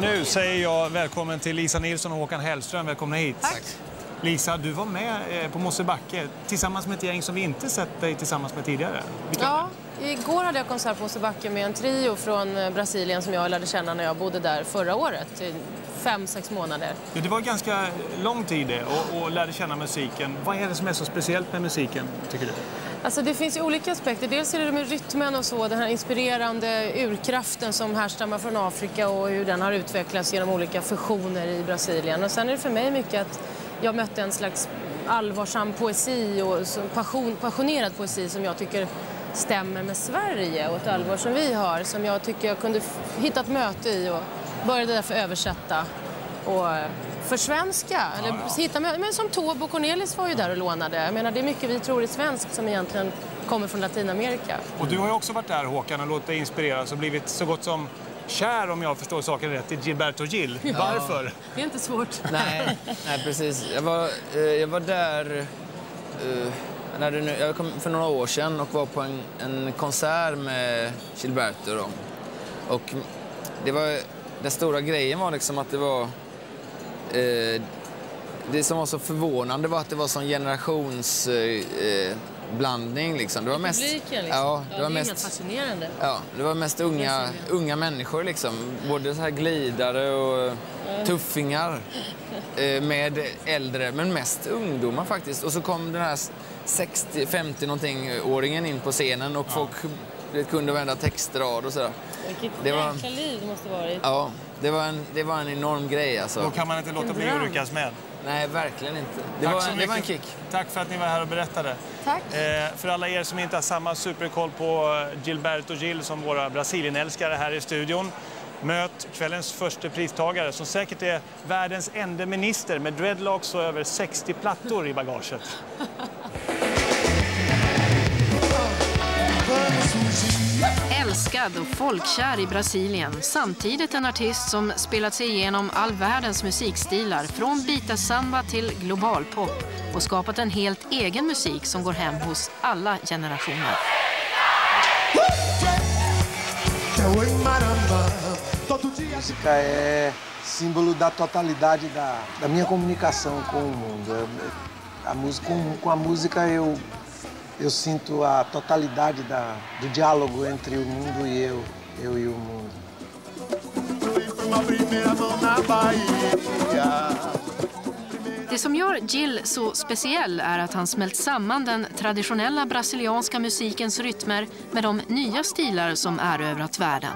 Nu säger jag välkommen till Lisa Nilsson och Håkan Hellström. Välkomna hit. Tack. Lisa, du var med på Mosebacke tillsammans med ett gäng som vi inte sett dig tillsammans med tidigare. Ja, igår hade jag konsert på Mosebacke med en trio från Brasilien som jag lärde känna när jag bodde där förra året. 5-6 månader. Ja, det var ganska lång tid och lärde känna musiken. Vad är det som är så speciellt med musiken, tycker du? Alltså det finns ju olika aspekter. Dels är det med rytmen och så, den här inspirerande urkraften som härstammar från Afrika och hur den har utvecklats genom olika fusioner i Brasilien. Och sen är det för mig mycket att jag mötte en slags allvarsam poesi och passionerad poesi som jag tycker stämmer med Sverige och ett allvar som vi har. Som jag tycker jag kunde hitta ett möte i och började därför översätta och försvenska. Eller hitta möten. Men som Tob och Cornelis var ju där och lånade. Jag menar, det är mycket vi tror är svenskt som egentligen kommer från Latinamerika. Och du har ju också varit där, Håkan, och låtit dig inspireras och blivit så gott som kär, om jag förstår saken rätt, till Gilberto Gil. Ja. Varför? Det är inte svårt. Nej, precis. Jag var där jag kom för några år sedan och var på en konsert med Gilberto då. Och det var, den stora grejen var liksom att det var det som var så förvånande var att det var sån generationsblandning liksom. Det var mest publiken, liksom. Ja, det var mest fascinerande. Ja, det var mest unga människor liksom, både så här glidare och tuffingar med äldre, men mest ungdomar faktiskt. Och så kom den här 60-50 någonting åringen in på scenen och folk kunde vända textrad och sådär. Vilket jäkla liv måste varit. Ja, det var en enorm grej alltså. Då kan man inte låta bli att ryckas med. Nej, verkligen inte. Det var en kick. Tack för att ni var här och berättade. Tack. För alla er som inte har samma superkoll på Gilberto Gil som våra brasilienälskare här i studion. Möt kvällens första pristagare som säkert är världens enda minister med dreadlocks och över 60 plattor i bagaget. Älskad och folkkär i Brasilien, samtidigt en artist som spelat sig igenom all världens musikstilar från bita samba till global pop och skapat en helt egen musik som går hem hos alla generationer. Música é símbolo da totalidade da minha comunicação com o mundo. A música, com a música eu sinto a totalidade do diálogo entre o mundo e eu e o mundo. Det som gör Gil så speciell är att han smält samman den traditionella brasilianska musikens rytmer med de nya stilar som erövrat världen.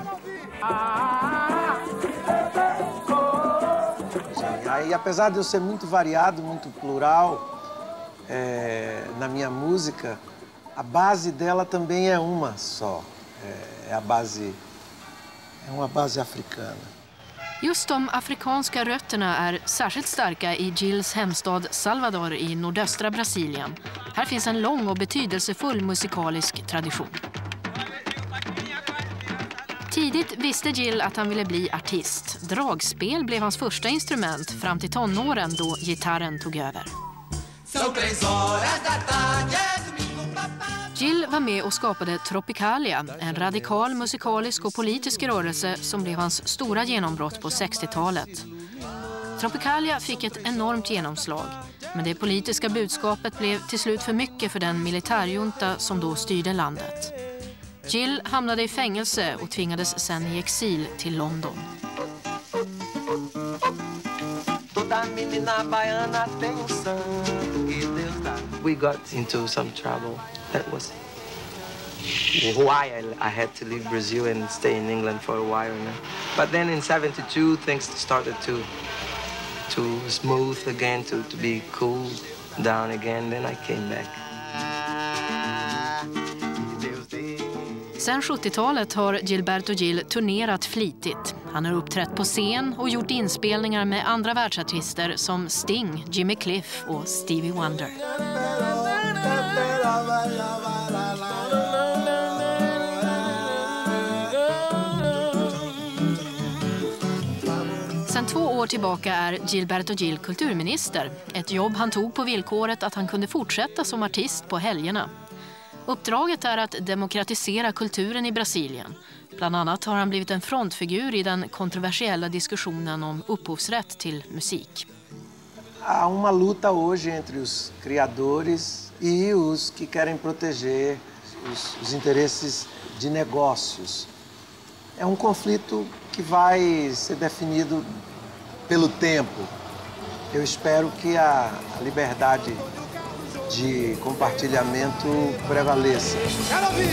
E apesar de eu ser muito variado, muito plural, na minha música, a base dela também é uma só. É uma base africana. Just de afrikanska rötterna är särskilt starka i Gils hemstad Salvador i nordöstra Brasilien. Här finns en lång och betydelsefull musikalisk tradition. Tidigt visste Gil att han ville bli artist. Dragspel blev hans första instrument fram till tonåren då gitarren tog över. Gil var med och skapade Tropicália, en radikal musikalisk och politisk rörelse som blev hans stora genombrott på 60-talet. Tropicália fick ett enormt genomslag, men det politiska budskapet blev till slut för mycket för den militärjunta som då styrde landet. Gil hamnade i fängelse och tvingades sen i exil till London. We got into some trouble. That was why I had to leave Brazil and stay in England for a while now. But then in 72 things started to smooth again, to be cool down again. Then I came back. Sen 70-talet har Gilberto Gil turnerat flitigt. Han har uppträtt på scen och gjort inspelningar med andra världsartister som Sting, Jimmy Cliff och Stevie Wonder. Sen 2 år tillbaka är Gilberto Gil kulturminister. Ett jobb han tog på villkoret att han kunde fortsätta som artist på helgerna. Uppdraget är att demokratisera kulturen i Brasilien. Bland annat har han blivit en frontfigur i den kontroversiella diskussionen om upphovsrätt till musik. Há uma luta hoje entre os criadores e os que querem proteger os interesses de negócios. É um conflito que vai ser definido pelo tempo. Eu espero que a liberdade de compartilhamento prevaleça. Quero ouvir!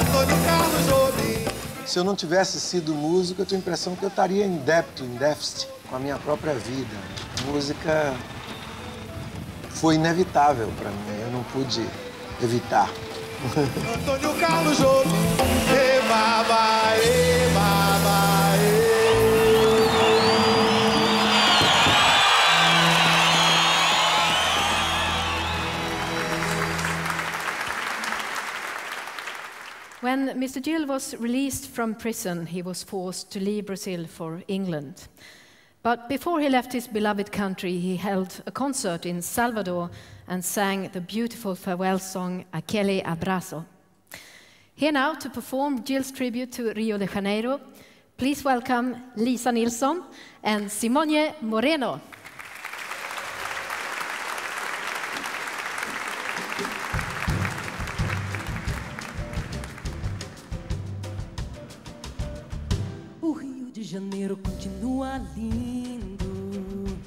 Antônio Carlos Jobim. Se eu não tivesse sido músico, eu tenho a impressão que eu estaria em débito, em déficit com a minha própria vida. A música foi inevitável para mim, eu não pude evitar. Antônio Carlos Jobim. When Mr. Gil was released from prison, he was forced to leave Brazil for England. But before he left his beloved country, he held a concert in Salvador and sang the beautiful farewell song, Aquele Abraço. Here now to perform Gil's tribute to Rio de Janeiro, please welcome Lisa Nilsson and Simone Moreno. Janeiro continua lindo.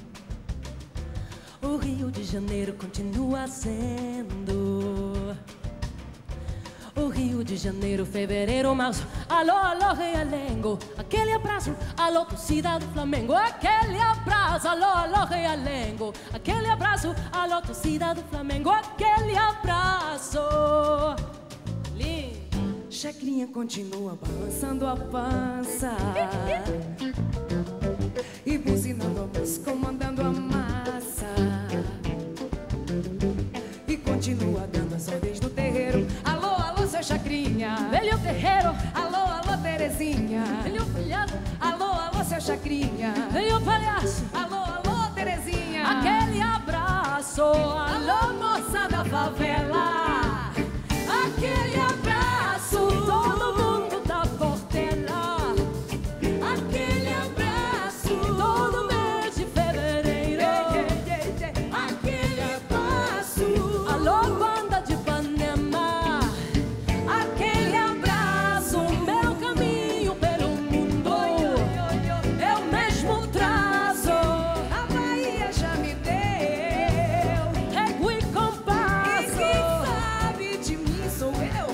O Rio de Janeiro continua sendo. O Rio de Janeiro, fevereiro, março. Alô, alô, realengo. Aquele abraço. Alô, torcida do Flamengo. Aquele abraço. Alô, alô, realengo. Aquele abraço. Alô, torcida do Flamengo. Aquele abraço. Chacrinha continua balançando a pança e buzinando a voz, comandando a massa. E continua dando as ordens do terreiro. Alô, alô, seu Chacrinha, velho terreiro. Alô, alô, Terezinha, velho palhaço. Alô, alô, seu Chacrinha, velho palhaço. Alô, alô, Terezinha, aquele abraço. Alô, moça da favela, aquele abraço. Todo mundo da Portela, aquele abraço. Todo mês de fevereiro, aquele abraço. Alô, banda de Ipanema, aquele abraço. Meu caminho pelo mundo, eu mesmo traço. A Bahia já me deu régua e compasso. E quem sabe de mim sou eu.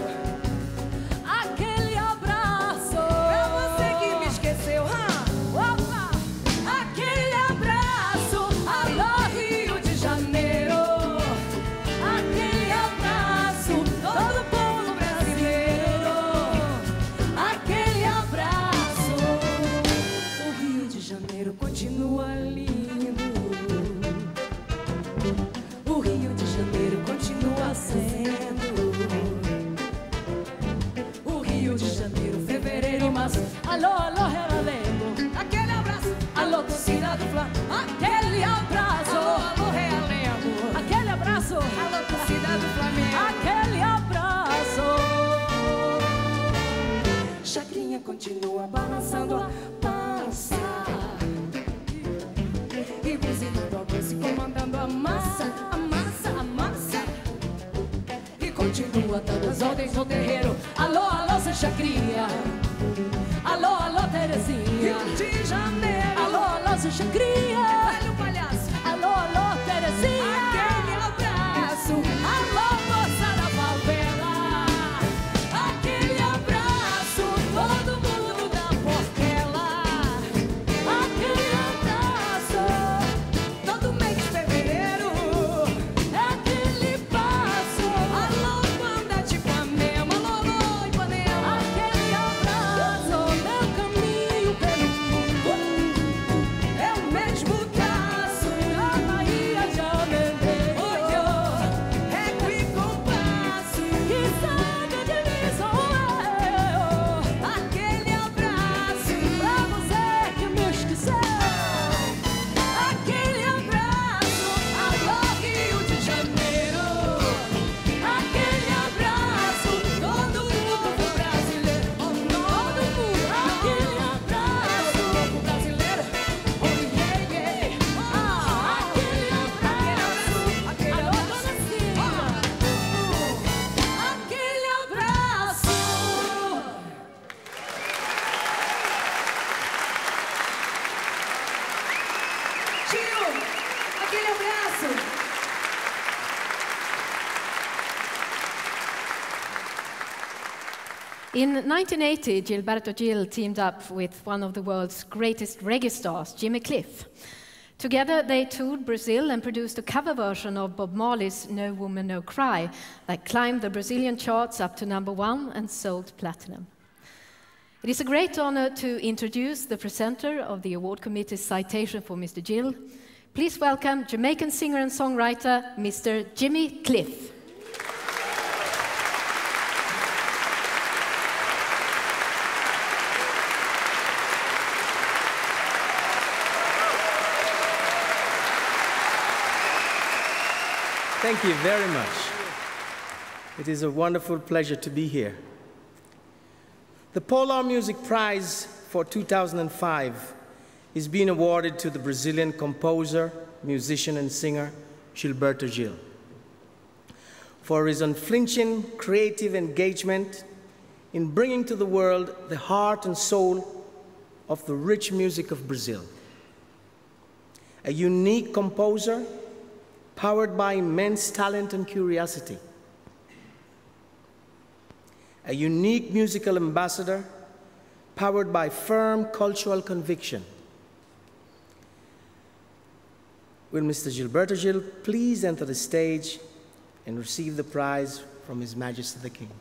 Alô, alô, realengo, aquele abraço. Alô, torcida do Flamengo, aquele abraço. Alô, alô, realengo, aquele abraço. Alô, torcida do Flamengo, aquele abraço. Chacrinha continua balançando a pança e buzinando a voz, comandando a massa, a massa, a massa. E continua dando as ordens no terreiro. Alô, alô, seu Chacrinha. Alô, alô, Terezinha, Rio de Janeiro. Alô, alô, seu Chacrinha, velho palhaço. Alô, alô, Terezinha, aquele abraço. Alô, moça da favela, aquele abraço. Todo mundo da Portela, aquele abraço. Todo mês de fevereiro, aquele passo. Alô, banda de Ipanema. Alô, alô, Ipanema, aquele abraço. Meu caminho pelo mundo, eu mesmo. In 1980, Gilberto Gil teamed up with one of the world's greatest reggae stars, Jimmy Cliff. Together, they toured Brazil and produced a cover version of Bob Marley's No Woman, No Cry that climbed the Brazilian charts up to #1 and sold platinum. It is a great honor to introduce the presenter of the award committee's citation for Mr. Gil. Please welcome Jamaican singer and songwriter, Mr. Jimmy Cliff. Thank you very much. It is a wonderful pleasure to be here. The Polar Music Prize for 2005 is being awarded to the Brazilian composer, musician, and singer Gilberto Gil for his unflinching creative engagement in bringing to the world the heart and soul of the rich music of Brazil. A unique composer, powered by immense talent and curiosity. A unique musical ambassador, powered by firm cultural conviction. Will Mr. Gilberto Gil please enter the stage and receive the prize from His Majesty the King.